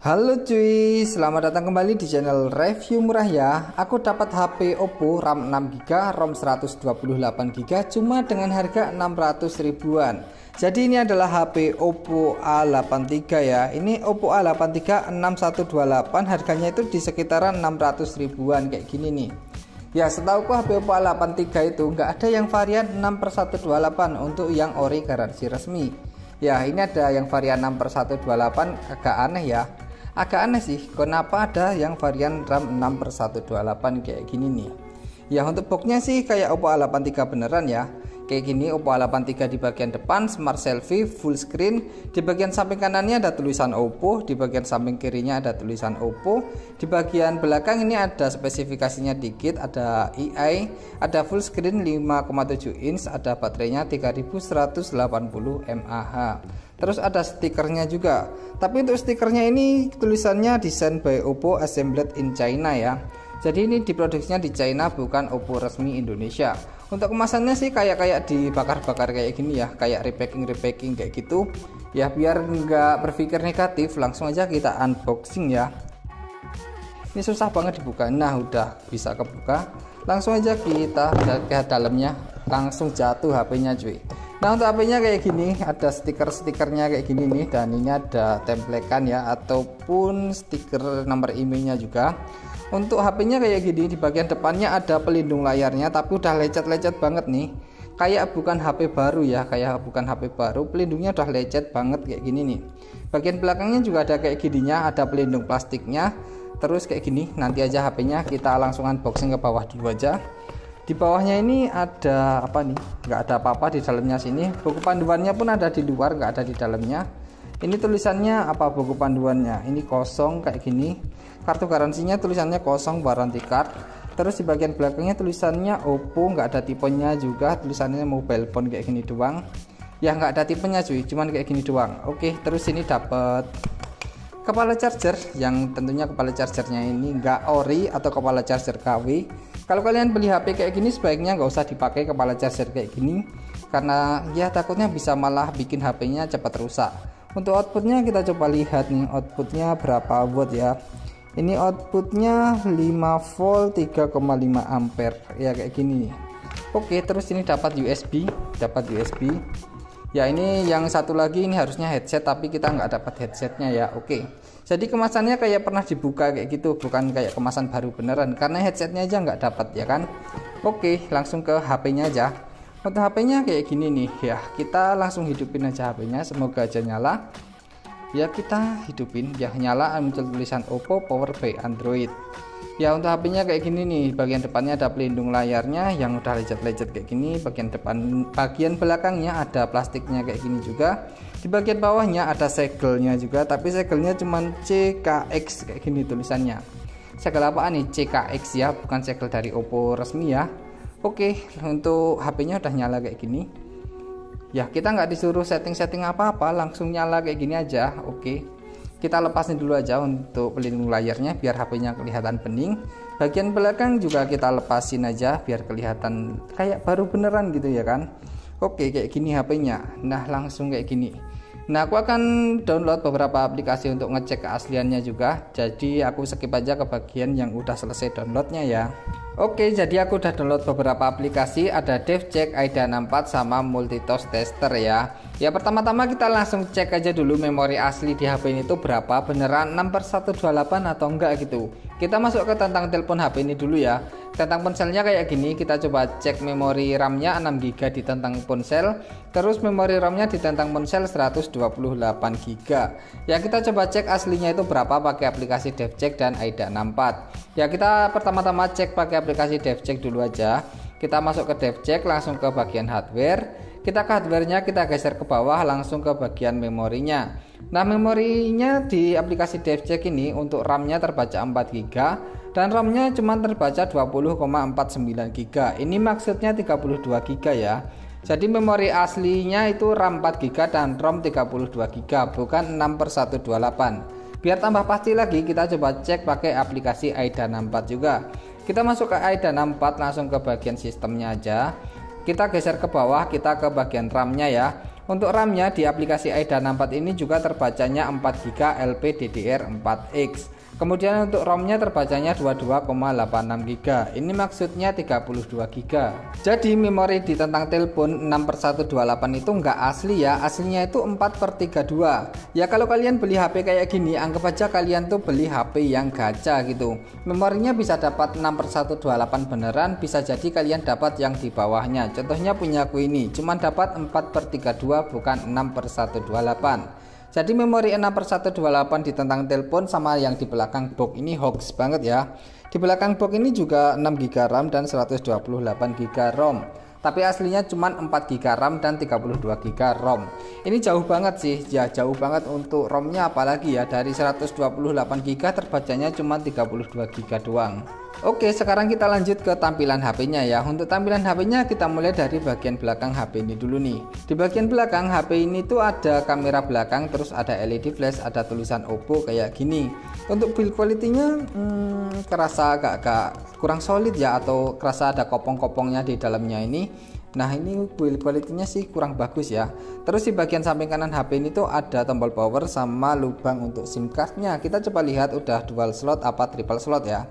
Halo cuy, selamat datang kembali di channel review murah ya. Aku dapat HP Oppo RAM 6GB, ROM 128GB cuma dengan harga 600 ribuan. Jadi ini adalah HP Oppo A83 ya. Ini Oppo A83 6128, harganya itu di sekitaran 600 ribuan kayak gini nih. Ya, setauku HP Oppo A83 itu nggak ada yang varian 6/128 untuk yang ori garansi resmi. Ya, ini ada yang varian 6/128, agak aneh ya. Agak aneh sih, kenapa ada yang varian RAM 6/128 kayak gini nih. Ya, untuk boxnya sih kayak Oppo A83 beneran ya. Kayak gini Oppo A83 di bagian depan smart selfie full screen, di bagian samping kanannya ada tulisan Oppo, di bagian samping kirinya ada tulisan Oppo, di bagian belakang ini ada spesifikasinya dikit, ada EI, ada full screen 5,7 inch, ada baterainya 3180 mAh. Terus ada stikernya juga. Tapi untuk stikernya ini tulisannya designed by Oppo, assembled in China ya. Jadi ini diproduksinya di China, bukan Oppo resmi Indonesia. Untuk kemasannya sih kayak dibakar-bakar kayak gini ya, kayak repacking kayak gitu. Ya biar nggak berpikir negatif, langsung aja kita unboxing ya. Ini susah banget dibuka. Nah, udah bisa kebuka. Langsung aja kita lihat dalamnya. Langsung jatuh HP-nya cuy. Nah, untuk HP-nya kayak gini, ada stiker-stikernya kayak gini nih, dan ini ada templekan ya, ataupun stiker nomor IMEI-nya juga. Untuk HP-nya kayak gini, di bagian depannya ada pelindung layarnya, tapi udah lecet-lecet banget nih. Kayak bukan HP baru ya, kayak bukan HP baru, pelindungnya udah lecet banget kayak gini nih. Bagian belakangnya juga ada kayak gininya, ada pelindung plastiknya, terus kayak gini. Nanti aja HP-nya kita langsung unboxing ke bawah dulu aja. Di bawahnya ini ada apa nih, nggak ada apa-apa di dalamnya. Sini buku panduannya pun ada di luar, nggak ada di dalamnya. Ini tulisannya apa, buku panduannya ini kosong kayak gini. Kartu garansinya tulisannya kosong, warranty card. Terus di bagian belakangnya tulisannya Oppo, nggak ada tipenya juga, tulisannya mobile phone kayak gini doang ya, nggak ada tipenya cuy, cuman kayak gini doang. Oke, terus ini dapat kepala charger, yang tentunya kepala chargernya ini nggak ori atau kepala charger KW. Kalau kalian beli HP kayak gini sebaiknya nggak usah dipakai kepala charger kayak gini, karena ya takutnya bisa malah bikin HP-nya cepat rusak. Untuk outputnya kita coba lihat nih, outputnya berapa watt ya. Ini outputnya 5 volt 3,5 ampere ya, kayak gini nih. Oke, terus ini dapat USB, ya ini yang satu lagi ini harusnya headset, tapi kita nggak dapat headsetnya ya. Oke, jadi kemasannya kayak pernah dibuka kayak gitu, bukan kayak kemasan baru beneran, karena headsetnya aja nggak dapat ya kan. Oke, langsung ke HP-nya aja. Untuk HP-nya kayak gini nih ya, kita langsung hidupin aja HP-nya, semoga aja nyala ya. Kita hidupin ya, nyala, muncul tulisan Oppo powered by Android ya. Untuk HP-nya kayak gini nih, bagian depannya ada pelindung layarnya yang udah lecet-lecet kayak gini. Bagian belakangnya ada plastiknya kayak gini juga. Di bagian bawahnya ada segelnya juga, tapi segelnya cuman CKX kayak gini tulisannya. Segel apaan nih? CKX ya, bukan segel dari Oppo resmi ya. Oke, untuk HP-nya udah nyala kayak gini ya, kita nggak disuruh setting-setting apa-apa, langsung nyala kayak gini aja. Oke, kita lepasin dulu aja untuk pelindung layarnya biar HP-nya kelihatan bening. Bagian belakang juga kita lepasin aja biar kelihatan kayak baru beneran gitu ya kan. Oke, kayak gini HP-nya. Nah, langsung kayak gini. Nah, aku akan download beberapa aplikasi untuk ngecek keasliannya juga, jadi aku skip aja ke bagian yang udah selesai downloadnya ya. Oke, jadi aku udah download beberapa aplikasi, ada DevCheck, AIDA64, sama Multitask Tester ya. Ya, pertama-tama kita langsung cek aja dulu memori asli di HP ini tuh berapa, beneran 6/128 atau enggak gitu. Kita masuk ke tentang telepon HP ini dulu ya. Tentang ponselnya kayak gini, kita coba cek memori RAM-nya 6GB di tentang ponsel, terus memori RAM-nya di tentang ponsel 128GB. Ya, kita coba cek aslinya itu berapa pakai aplikasi DevCheck dan AIDA64. Ya, kita pertama-tama cek pakai aplikasi DevCheck dulu aja. Kita masuk ke DevCheck, langsung ke bagian hardware. Kita ke hardware-nya, kita geser ke bawah langsung ke bagian memorinya. Nah, memorinya di aplikasi DevCheck ini untuk RAM-nya terbaca 4GB dan ROM-nya cuma terbaca 20,49GB. Ini maksudnya 32GB ya. Jadi memori aslinya itu RAM 4GB dan ROM 32GB, bukan 6/128. Biar tambah pasti lagi, kita coba cek pakai aplikasi AIDA64 juga. Kita masuk ke AIDA64, langsung ke bagian sistemnya aja. Kita geser ke bawah, kita ke bagian RAM-nya ya. Untuk RAM-nya di aplikasi AIDA64 ini juga terbacanya 4GB LPDDR4X. Kemudian untuk ROM-nya terbacanya 22,86GB. Ini maksudnya 32GB. Jadi memori di tentang telepon 6/128 itu nggak asli ya. Aslinya itu 4/32. Ya kalau kalian beli HP kayak gini, anggap aja kalian tuh beli HP yang gacha gitu. Memorinya bisa dapat 6/128 beneran, bisa jadi kalian dapat yang di bawahnya. Contohnya punya aku ini, cuman dapat 4/32 bukan 6/128. Jadi memori 6/128 di tentang telepon sama yang di belakang box ini hoax banget ya. Di belakang box ini juga 6GB RAM dan 128GB ROM, tapi aslinya cuma 4GB RAM dan 32GB ROM. Ini jauh banget sih ya, jauh banget untuk ROM-nya, apalagi ya dari 128GB terbacanya cuma 32GB doang. Oke, sekarang kita lanjut ke tampilan HP-nya ya. Untuk tampilan HP-nya kita mulai dari bagian belakang HP ini dulu nih. Di bagian belakang HP ini tuh ada kamera belakang, terus ada LED flash, ada tulisan Oppo kayak gini. Untuk build quality-nya kerasa agak kurang solid ya, atau kerasa ada kopong-kopongnya di dalamnya ini. Nah ini build quality-nya sih kurang bagus ya. Terus di bagian samping kanan HP ini tuh ada tombol power sama lubang untuk SIM card-nya. Kita coba lihat udah dual slot apa triple slot ya.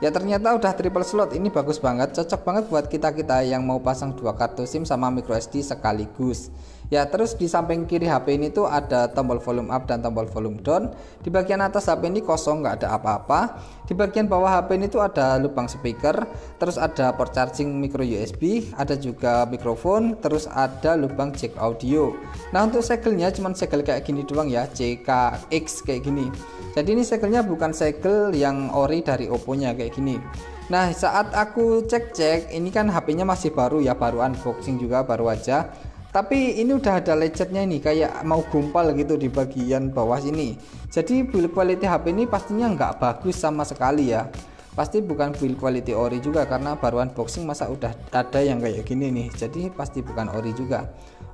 Ya ternyata udah triple slot, ini bagus banget, cocok banget buat kita-kita yang mau pasang 2 kartu SIM sama micro SD sekaligus. Ya terus di samping kiri HP ini tuh ada tombol volume up dan tombol volume down. Di bagian atas HP ini kosong, nggak ada apa-apa. Di bagian bawah HP ini tuh ada lubang speaker, terus ada port charging micro USB, ada juga mikrofon, terus ada lubang jack audio. Nah untuk segelnya cuman segel kayak gini doang ya, CKX kayak gini. Jadi ini segelnya bukan segel yang ori dari Oppo-nya kayak gini. Nah saat aku cek-cek ini kan HP-nya masih baru ya, baru unboxing juga, baru aja, tapi ini udah ada lecetnya ini kayak mau gumpal gitu di bagian bawah sini. Jadi build quality HP ini pastinya nggak bagus sama sekali ya, pasti bukan build quality ori juga karena baru unboxing masa udah ada yang kayak gini nih, jadi pasti bukan ori juga.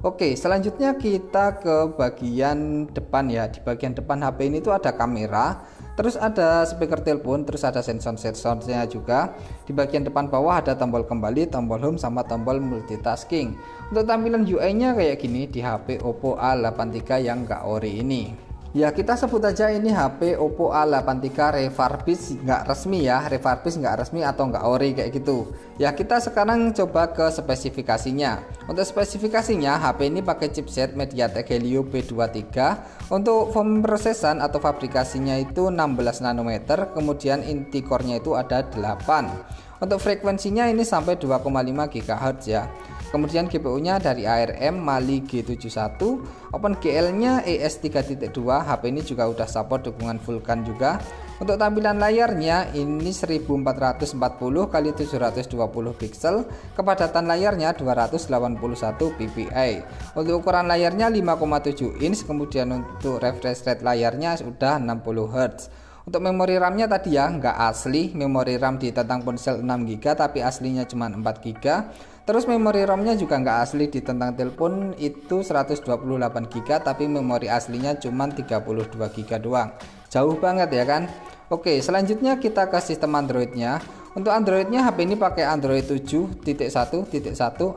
Oke, selanjutnya kita ke bagian depan ya. Di bagian depan HP ini tuh ada kamera, terus ada speaker telepon, terus ada sensor-sensornya juga. Di bagian depan bawah ada tombol kembali, tombol home, sama tombol multitasking. Untuk tampilan UI-nya kayak gini di HP Oppo A83 yang nggak ori ini. Ya kita sebut aja ini HP Oppo A83 refurbish nggak resmi ya, refurbish nggak resmi atau nggak ori kayak gitu. Ya kita sekarang coba ke spesifikasinya. Untuk spesifikasinya HP ini pakai chipset Mediatek Helio P23. Untuk form prosesan atau fabrikasinya itu 16nm, kemudian inti core-nya itu ada 8. Untuk frekuensinya ini sampai 2,5 GHz ya. Kemudian GPU-nya dari ARM Mali-G71, OpenGL-nya ES3.2, HP ini juga udah support dukungan Vulkan juga. Untuk tampilan layarnya ini 1440x720 pixel, kepadatan layarnya 281 ppi. Untuk ukuran layarnya 5,7 inch, kemudian untuk refresh rate layarnya sudah 60 Hz. Untuk memori RAM-nya tadi ya nggak asli, memori RAM di tentang ponsel 6GB tapi aslinya cuma 4GB. Terus memori ROM-nya juga nggak asli, di tentang telepon itu 128GB tapi memori aslinya cuma 32GB doang. Jauh banget ya kan? Oke, selanjutnya kita ke sistem Android-nya. Untuk Android-nya HP ini pakai Android 7.1.1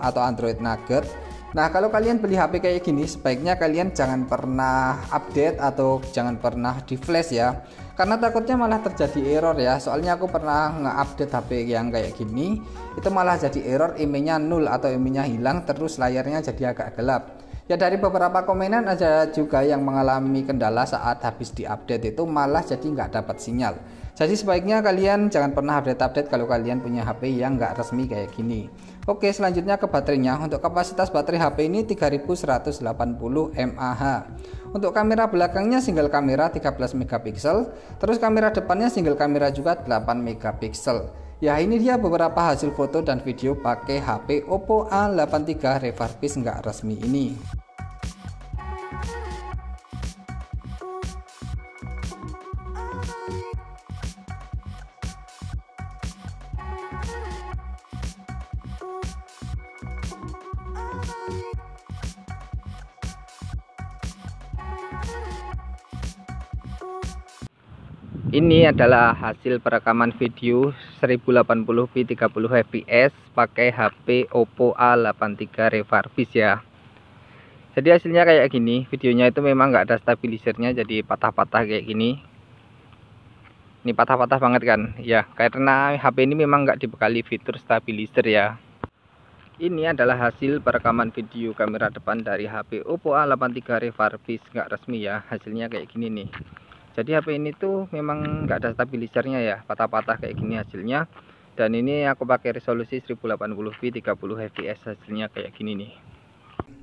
atau Android Nougat. Nah kalau kalian beli HP kayak gini sebaiknya kalian jangan pernah update atau jangan pernah di flash ya, karena takutnya malah terjadi error ya. Soalnya aku pernah nge-update HP yang kayak gini, itu malah jadi error, IMEI-nya 0 atau IMEI-nya hilang, terus layarnya jadi agak gelap. Ya dari beberapa komenan ada juga yang mengalami kendala saat habis diupdate itu malah jadi nggak dapat sinyal. Jadi sebaiknya kalian jangan pernah update-update kalau kalian punya HP yang nggak resmi kayak gini. Oke, selanjutnya ke baterainya. Untuk kapasitas baterai HP ini 3180 mAh. Untuk kamera belakangnya single kamera 13 MP, terus kamera depannya single kamera juga 8 MP. Ya ini dia beberapa hasil foto dan video pakai HP Oppo A83 refurbish nggak resmi ini. Ini adalah hasil perekaman video 1080p 30fps pakai HP Oppo A83 refurbish ya. Jadi hasilnya kayak gini, videonya itu memang nggak ada stabilisernya, jadi patah-patah kayak gini. Ini patah-patah banget kan ya, karena HP ini memang nggak dibekali fitur stabilizer ya. Ini adalah hasil perekaman video kamera depan dari HP Oppo A83 refurbished nggak resmi ya. Hasilnya kayak gini nih. Jadi HP ini tuh memang nggak ada stabilisernya ya, patah-patah kayak gini hasilnya. Dan ini aku pakai resolusi 1080p 30fps, hasilnya kayak gini nih.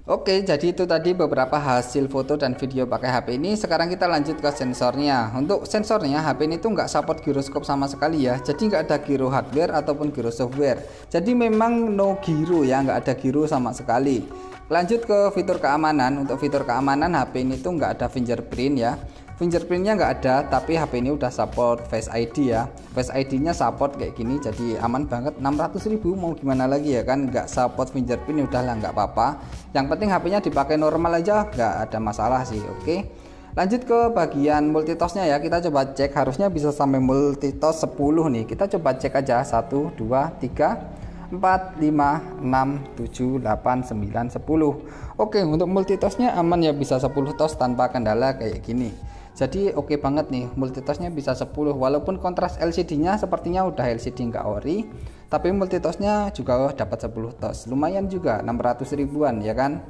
Oke, jadi itu tadi beberapa hasil foto dan video pakai HP ini. Sekarang kita lanjut ke sensornya. Untuk sensornya, HP ini tuh nggak support giroskop sama sekali ya. Jadi nggak ada giro hardware ataupun giro software. Jadi memang no giro ya, nggak ada giro sama sekali. Lanjut ke fitur keamanan. Untuk fitur keamanan, HP ini tuh nggak ada fingerprint ya. Fingerprintnya nggak ada, tapi HP ini udah support Face ID ya. Face ID-nya support kayak gini, jadi aman banget. 600.000 mau gimana lagi ya kan? Nggak support fingerprint udah lah, nggak apa-apa. Yang penting HP-nya dipakai normal aja, nggak ada masalah sih. Oke, lanjut ke bagian multitossnya ya. Kita coba cek, harusnya bisa sampai multitoss 10 nih. Kita coba cek aja, 1, 2, 3, 4, 5, 6, 7, 8, 9, 10. Oke, untuk multitossnya aman ya, bisa 10 toss tanpa kendala kayak gini. Jadi oke banget nih, multitossnya bisa 10, walaupun kontras LCD-nya sepertinya udah LCD nggak ori, tapi multitossnya juga dapat 10 toss, lumayan juga, 600 ribuan ya kan.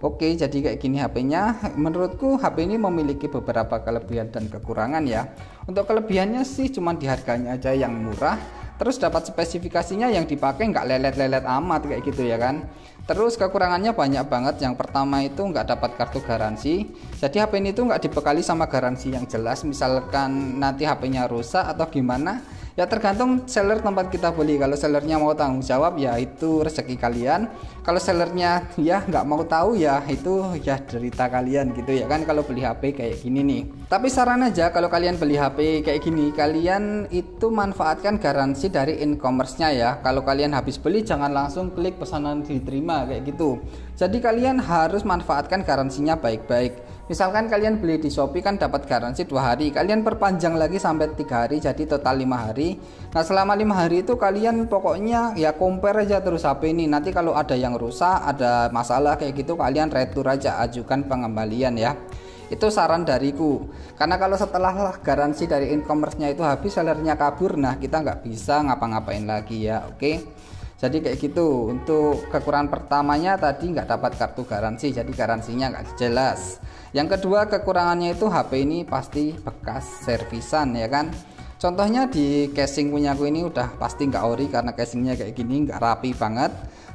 Oke, jadi kayak gini HP-nya. Menurutku HP ini memiliki beberapa kelebihan dan kekurangan ya. Untuk kelebihannya sih cuman di harganya aja yang murah, terus dapat spesifikasinya yang dipakai nggak lelet-lelet amat kayak gitu ya kan. Terus kekurangannya banyak banget. Yang pertama itu nggak dapat kartu garansi, jadi HP ini tuh nggak dibekali sama garansi yang jelas. Misalkan nanti HP-nya rusak atau gimana ya, tergantung seller tempat kita beli. Kalau sellernya mau tanggung jawab ya itu rezeki kalian, kalau sellernya ya nggak mau tahu ya itu ya derita kalian gitu ya kan, kalau beli HP kayak gini nih. Tapi saran aja, kalau kalian beli HP kayak gini, kalian itu manfaatkan garansi dari e-commerce-nya ya. Kalau kalian habis beli jangan langsung klik pesanan diterima kayak gitu. Jadi kalian harus manfaatkan garansinya baik-baik. Misalkan kalian beli di Shopee kan dapat garansi 2 hari, kalian perpanjang lagi sampai 3 hari, jadi total 5 hari. Nah, selama 5 hari itu kalian pokoknya ya compare aja terus HP ini. Nanti kalau ada yang rusak, ada masalah kayak gitu, kalian retur aja, ajukan pengembalian ya. Itu saran dariku, karena kalau setelah garansi dari e-commerce-nya itu habis, sellernya kabur, nah kita nggak bisa ngapa-ngapain lagi ya. Oke, jadi kayak gitu. Untuk kekurangan pertamanya tadi nggak dapat kartu garansi, jadi garansinya nggak jelas. Yang kedua kekurangannya itu HP ini pasti bekas servisan ya kan. Contohnya di casing punyaku ini udah pasti nggak ori karena casingnya kayak gini, nggak rapi banget.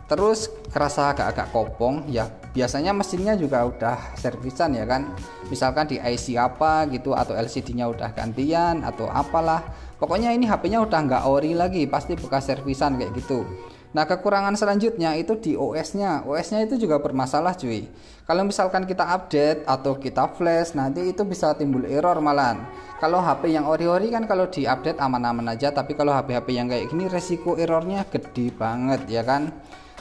Terus kerasa agak-agak kopong ya, biasanya mesinnya juga udah servisan ya kan. Misalkan di IC apa gitu, atau LCD-nya udah gantian atau apalah, pokoknya ini HP-nya udah nggak ori lagi, pasti bekas servisan kayak gitu. Nah, kekurangan selanjutnya itu di OS-nya. OS-nya itu juga bermasalah cuy. Kalau misalkan kita update atau kita flash, nanti itu bisa timbul error malahan. Kalau HP yang ori-ori kan kalau di update aman-aman aja, tapi kalau HP-HP yang kayak gini resiko errornya gede banget ya kan.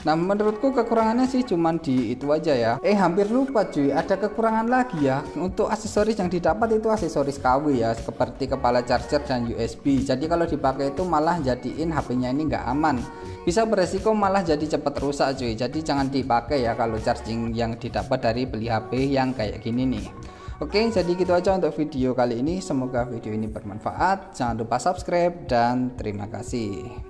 Nah, menurutku kekurangannya sih cuman di itu aja ya. Hampir lupa cuy, ada kekurangan lagi ya. Untuk aksesoris yang didapat itu aksesoris KW ya, seperti kepala charger dan USB. Jadi kalau dipakai itu malah jadiin HP-nya ini nggak aman, bisa beresiko malah jadi cepet rusak cuy. Jadi jangan dipakai ya kalau charging yang didapat dari beli HP yang kayak gini nih. Oke, jadi gitu aja untuk video kali ini. Semoga video ini bermanfaat. Jangan lupa subscribe dan terima kasih.